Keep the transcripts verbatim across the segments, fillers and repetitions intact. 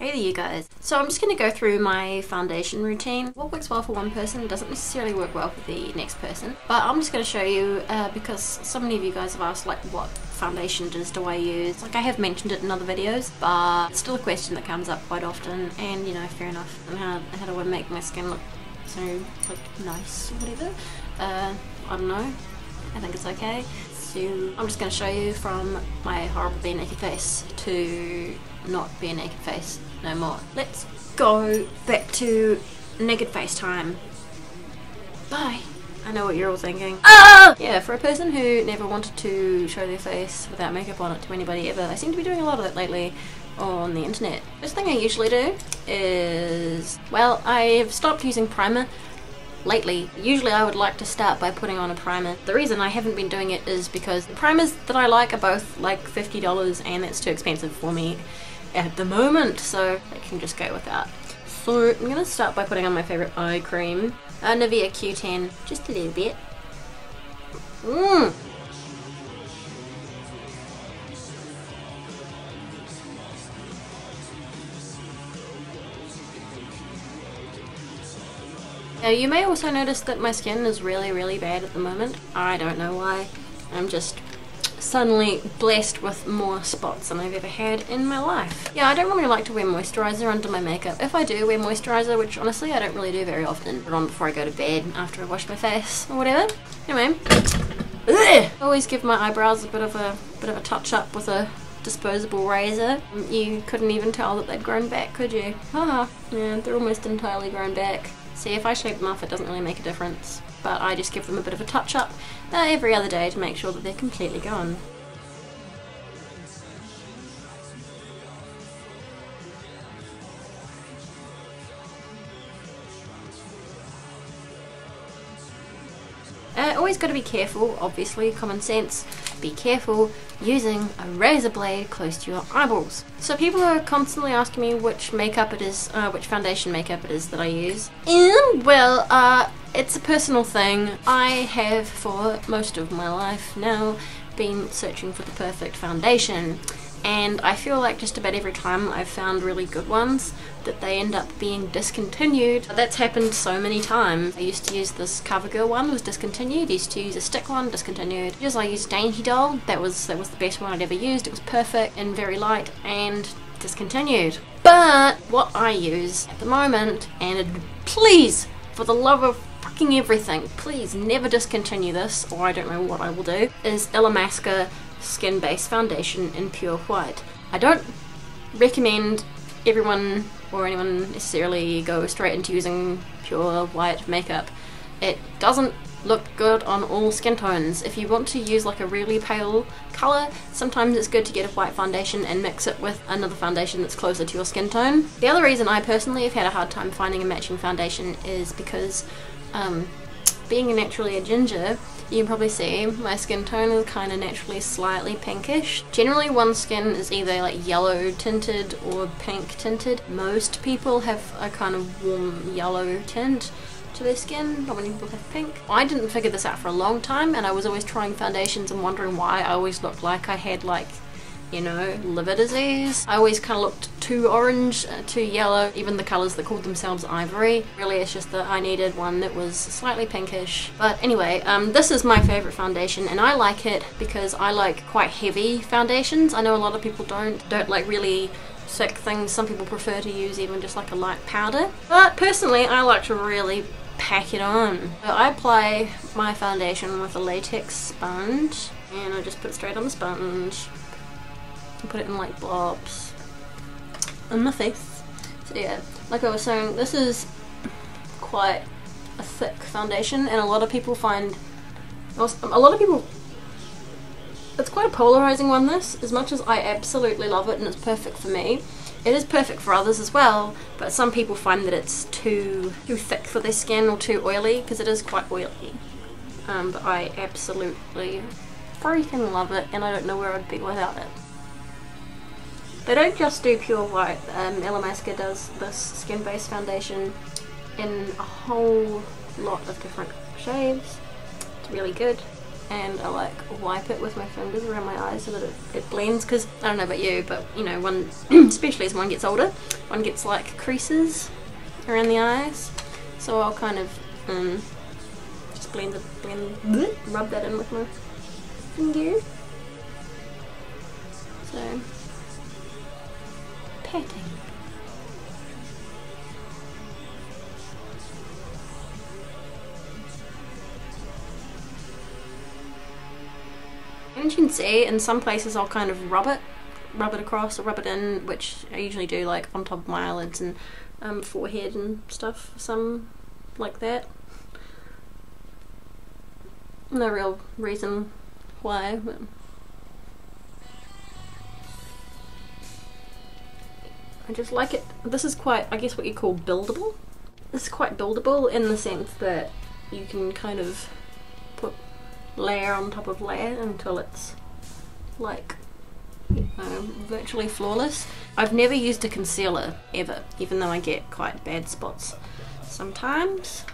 Hey there you guys. So I'm just going to go through my foundation routine. What works well for one person doesn't necessarily work well for the next person, but I'm just going to show you uh, because so many of you guys have asked like what foundation does do I use. Like I have mentioned it in other videos, but it's still a question that comes up quite often, and you know, fair enough. And how, how do I make my skin look so like nice or whatever? Uh, I don't know. I think it's okay. So I'm just going to show you from my horrible bare naked face to not bare naked face no more. Let's go back to naked face time. Bye. I know what you're all thinking. Ah! Yeah, for a person who never wanted to show their face without makeup on it to anybody ever, I seem to be doing a lot of it lately on the internet. First thing I usually do is, well, I've stopped using primer lately. Usually I would like to start by putting on a primer. The reason I haven't been doing it is because the primers that I like are both like fifty dollars and that's too expensive for me at the moment, so I can just go without. So I'm gonna start by putting on my favorite eye cream, uh, Nivea Q ten, just a little bit. Mmm! Now you may also notice that my skin is really really bad at the moment. I don't know why. I'm just suddenly blessed with more spots than I've ever had in my life. Yeah, I don't really like to wear moisturiser under my makeup. If I do wear moisturiser, which honestly I don't really do very often, put it on before I go to bed, after I wash my face or whatever. Anyway, I always give my eyebrows a bit of a bit of a touch up with a disposable razor. You couldn't even tell that they'd grown back, could you? Haha. Yeah, they're almost entirely grown back. See, if I shave them off, it doesn't really make a difference, but I just give them a bit of a touch-up uh, every other day to make sure that they're completely gone. Uh, always got to be careful, obviously, common sense. Be careful using a razor blade close to your eyeballs. So people are constantly asking me which makeup it is, uh, which foundation makeup it is that I use. And, well, uh, it's a personal thing. I have, for most of my life now, been searching for the perfect foundation. And I feel like just about every time I've found really good ones that they end up being discontinued. That's happened so many times. I used to use this CoverGirl one, was discontinued. I used to use a stick one, discontinued. Just I used Dainty Doll, that was that was the best one I'd ever used. It was perfect and very light and discontinued. But what I use at the moment, and please, for the love of fucking everything, please never discontinue this, or I don't know what I will do, is Illamasqua Skin Base Foundation in Pure White. I don't recommend everyone or anyone necessarily go straight into using pure white makeup. It doesn't look good on all skin tones. If you want to use like a really pale colour, sometimes it's good to get a white foundation and mix it with another foundation that's closer to your skin tone. The other reason I personally have had a hard time finding a matching foundation is because um, being naturally a ginger, you can probably see my skin tone is kind of naturally slightly pinkish. Generally one's skin is either like yellow tinted or pink tinted. Most people have a kind of warm yellow tint to their skin, not many people have pink. I didn't figure this out for a long time, and I was always trying foundations and wondering why I always looked like I had like, you know, liver disease. I always kind of looked too orange, uh, too yellow, even the colours that called themselves ivory. Really it's just that I needed one that was slightly pinkish. But anyway, um, this is my favourite foundation, and I like it because I like quite heavy foundations. I know a lot of people don't, don't like really thick things. Some people prefer to use even just like a light powder. But personally, I like to really pack it on. So I apply my foundation with a latex sponge, and I just put it straight on the sponge. Put it in like blobs on my face. So yeah, like I was saying, this is quite a thick foundation, and a lot of people find a lot of people it's quite a polarizing one. This, as much as I absolutely love it and it's perfect for me, it is perfect for others as well, but some people find that it's too too thick for their skin or too oily, because it is quite oily. Um, but I absolutely freaking love it, and I don't know where I'd be without it. They don't just do pure white. Um, Illamasqua does this skin-based foundation in a whole lot of different shades. It's really good. and I like wipe it with my fingers around my eyes so that it, it blends, because I don't know about you, but you know, one especially as one gets older, one gets like creases around the eyes, so I'll kind of um, just blend it, blend, rub that in with my finger. So, patting. And you can see in some places I'll kind of rub it, rub it across or rub it in, which I usually do like on top of my eyelids and um, forehead and stuff, some like that. No real reason why, but I just like it. This is quite, I guess what you call buildable. This is quite buildable in the sense that you can kind of put layer on top of layer until it's like, you know, virtually flawless. I've never used a concealer ever, even though I get quite bad spots sometimes.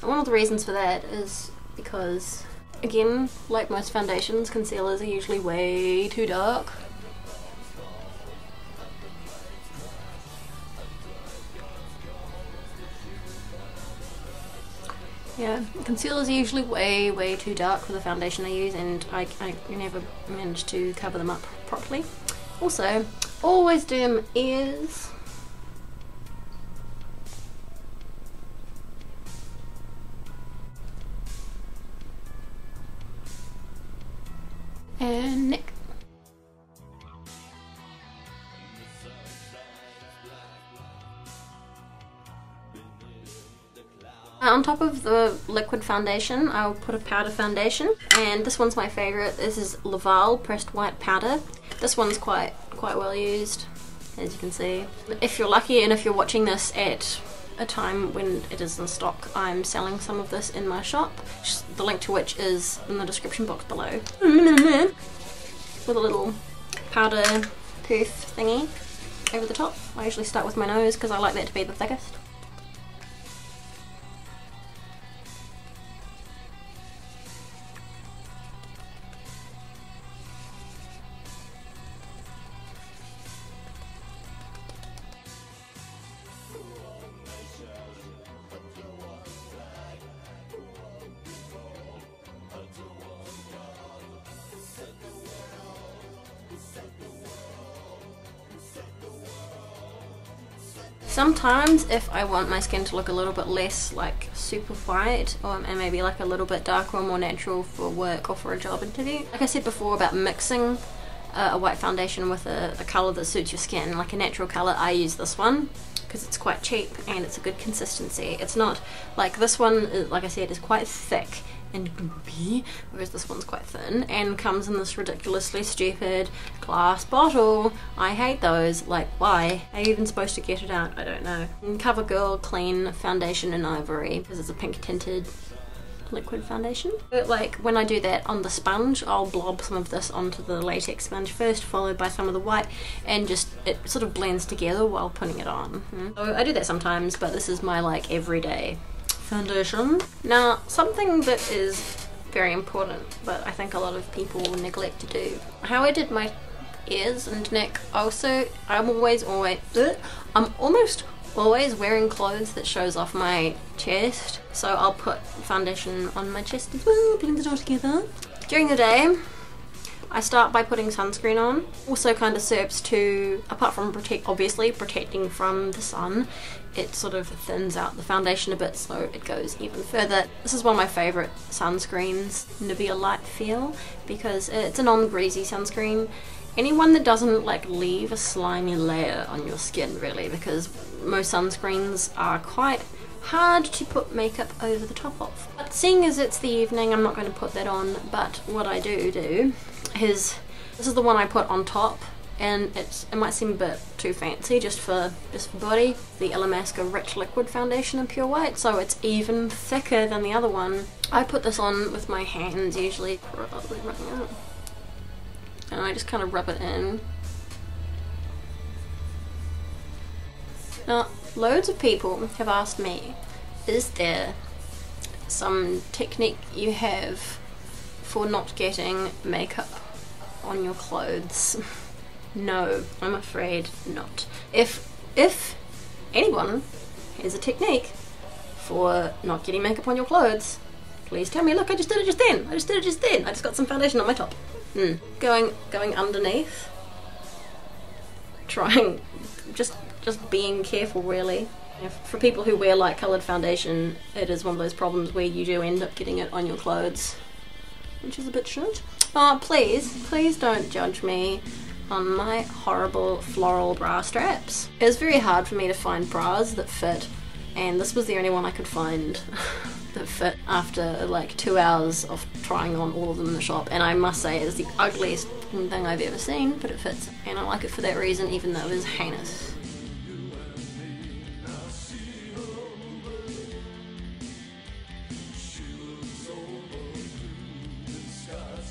And one of the reasons for that is because, again, like most foundations, concealers are usually way too dark. Yeah, concealers are usually way, way too dark for the foundation I use, and I, I never manage to cover them up properly. Also, always do my ears. And neck. On top of the liquid foundation, I'll put a powder foundation, and this one's my favourite. This is Laval Pressed White Powder. This one's quite quite well used, as you can see. If you're lucky, and if you're watching this at a time when it is in stock, I'm selling some of this in my shop, the link to which is in the description box below. With a little powder perf thingy over the top. I usually start with my nose because I like that to be the thickest. Sometimes if I want my skin to look a little bit less like super white, or and maybe like a little bit darker or more natural for work or for a job interview. Like I said before about mixing uh, a white foundation with a, a colour that suits your skin, like a natural colour, I use this one because it's quite cheap and it's a good consistency. It's not like this one, like I said, is quite thick and gloopy, whereas this one's quite thin and comes in this ridiculously stupid glass bottle. I hate those, like why? Are you even supposed to get it out? I don't know. And CoverGirl Clean Foundation in Ivory, because it's a pink tinted liquid foundation. But like when I do that on the sponge, I'll blob some of this onto the latex sponge first, followed by some of the white, and just it sort of blends together while putting it on. So I do that sometimes, but this is my like everyday foundation. Now, something that is very important, but I think a lot of people neglect to do. How I did my ears and neck, also, I'm always, always, bleh, I'm almost always wearing clothes that shows off my chest, so I'll put foundation on my chest as well, blend it all together. During the day, I start by putting sunscreen on. Also kind of serves to, apart from protect, obviously protecting from the sun, it sort of thins out the foundation a bit so it goes even further. This is one of my favourite sunscreens, Nivea Light Feel, because it's a non-greasy sunscreen. Anyone that doesn't like leave a slimy layer on your skin really, because most sunscreens are quite hard to put makeup over the top of. But seeing as it's the evening, I'm not going to put that on, but what I do do is, this is the one I put on top, and it's, it might seem a bit too fancy just for just for body, the Illamasqua Rich Liquid Foundation in Pure White, so it's even thicker than the other one. I put this on with my hands usually, probably running out, and I just kind of rub it in. Now, loads of people have asked me, is there some technique you have for not getting makeup on your clothes? No, I'm afraid not. If, if anyone has a technique for not getting makeup on your clothes, please tell me. Look, I just did it just then. I just did it just then. I just got some foundation on my top. Mm. Going, going underneath. Trying, just, just being careful really. For people who wear light coloured foundation, it is one of those problems where you do end up getting it on your clothes, which is a bit shit. Oh, please, please don't judge me on my horrible floral bra straps. It was very hard for me to find bras that fit, and this was the only one I could find that fit after like two hours of trying on all of them in the shop, and I must say it is the ugliest thing I've ever seen, but it fits, and I like it for that reason, even though it is heinous.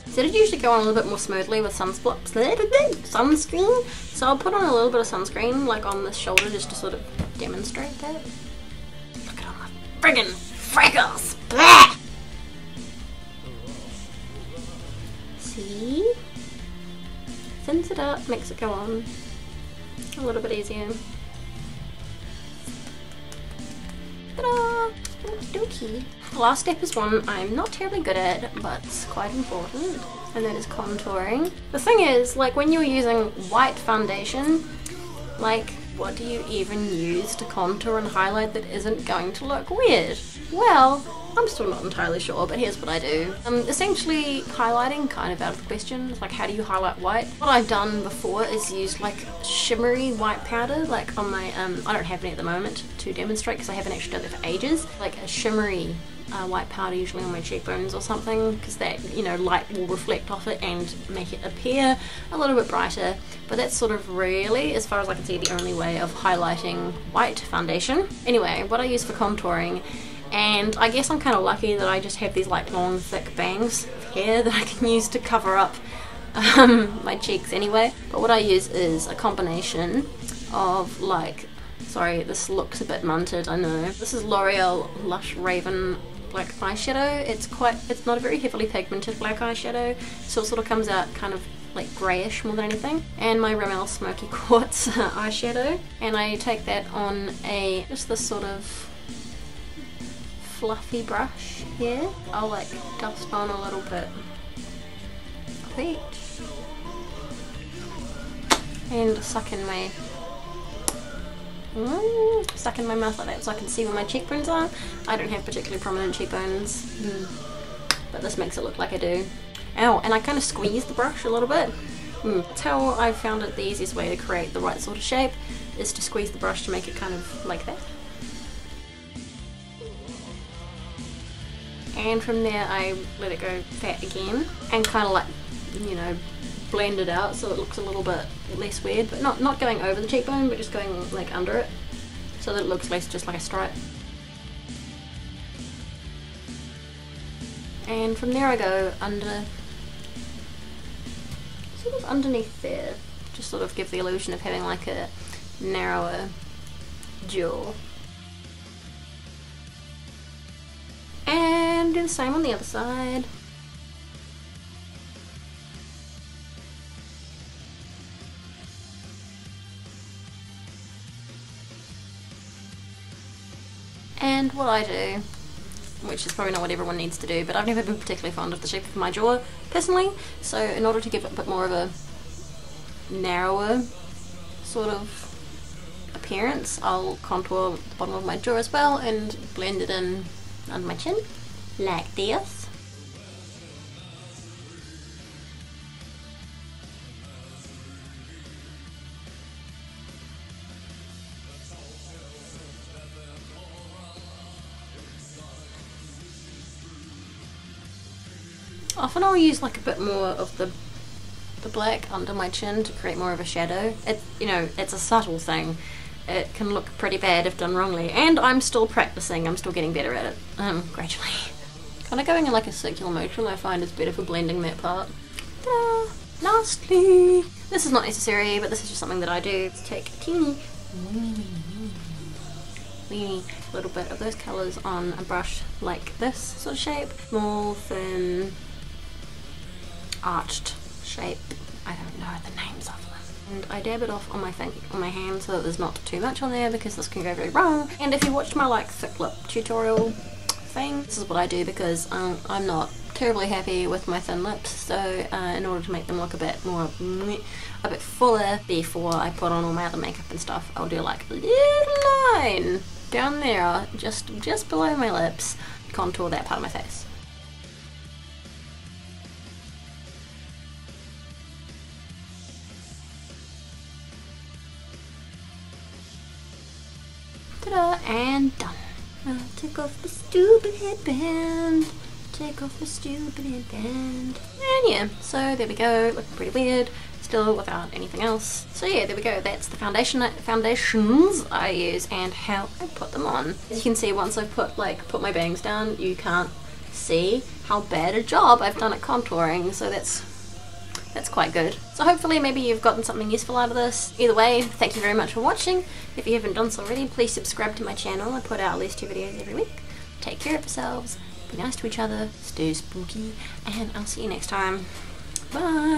So it usually go on a little bit more smoothly with sunsplots, sunscreen. So I'll put on a little bit of sunscreen, like on this shoulder, just to sort of demonstrate that. Look at all my friggin' freckles! Blah! See? Thins it up, makes it go on a little bit easier. Ta-da! Okey-dokey. The last step is one I'm not terribly good at, but it's quite important, and that is contouring. The thing is, like when you're using white foundation, like what do you even use to contour and highlight that isn't going to look weird? Well, I'm still not entirely sure, but here's what I do. Um, essentially highlighting kind of out of the question. It's like, how do you highlight white? What I've done before is used like shimmery white powder, like on my, um, I don't have any at the moment to demonstrate because I haven't actually done it for ages. Like a shimmery Uh, white powder usually on my cheekbones or something, because that, you know, light will reflect off it and make it appear a little bit brighter. But that's sort of really, as far as I can see, the only way of highlighting white foundation. Anyway, what I use for contouring, and I guess I'm kind of lucky that I just have these like long thick bangs of hair that I can use to cover up um, my cheeks anyway. But what I use is a combination of like, sorry this looks a bit munted, I know. This is L'Oreal Lush Raven Black eyeshadow. It's quite, it's not a very heavily pigmented black eyeshadow, so it sort of comes out kind of like greyish more than anything. And my Rimmel Smoky Quartz eyeshadow, and I take that on a, just this sort of fluffy brush here. I'll like dust on a little bit of each, and suck in my Mm, stuck in my mouth like that so I can see where my cheekbones are. I don't have particularly prominent cheekbones, mm. but this makes it look like I do. Ow, and I kind of squeeze the brush a little bit. Mm. That's how I found it the easiest way to create the right sort of shape, is to squeeze the brush to make it kind of like that. And from there I let it go fat again, and kind of like, you know, blend it out so it looks a little bit less weird, but not, not going over the cheekbone, but just going like under it so that it looks less just like a stripe. And from there I go under, sort of underneath there, just sort of give the illusion of having like a narrower jaw. And do the same on the other side. And what I do, which is probably not what everyone needs to do, but I've never been particularly fond of the shape of my jaw personally, so in order to give it a bit more of a narrower sort of appearance, I'll contour the bottom of my jaw as well and blend it in under my chin, like this. Often I'll use like a bit more of the the black under my chin to create more of a shadow. It, you know, it's a subtle thing. It can look pretty bad if done wrongly, and I'm still practicing. I'm still getting better at it, um, gradually. Kind of going in like a circular motion I find is better for blending that part. Ta-da! Lastly, this is not necessary, but this is just something that I do. Let's take a teeny tiny little bit of those colours on a brush like this sort of shape. Small, thin, arched shape. I don't know the names of them. And I dab it off on my thing, on my hand, so that there's not too much on there, because this can go very wrong. And if you watched my like thick lip tutorial thing, this is what I do, because um, I'm not terribly happy with my thin lips, so uh, in order to make them look a bit more, a bit fuller, before I put on all my other makeup and stuff, I'll do like a little line down there, just just below my lips, contour that part of my face. Ta-da, and done. I'll take off the stupid headband. Take off the stupid headband. And yeah, so there we go, looking pretty weird, still without anything else. So yeah, there we go, that's the foundation foundations I use and how I put them on. As you can see, once I've put like put my bangs down, you can't see how bad a job I've done at contouring, so that's that's quite good. So hopefully maybe you've gotten something useful out of this. Either way, thank you very much for watching. If you haven't done so already, please subscribe to my channel. I put out at least two videos every week. Take care of yourselves. Be nice to each other, stay spooky, and I'll see you next time. Bye!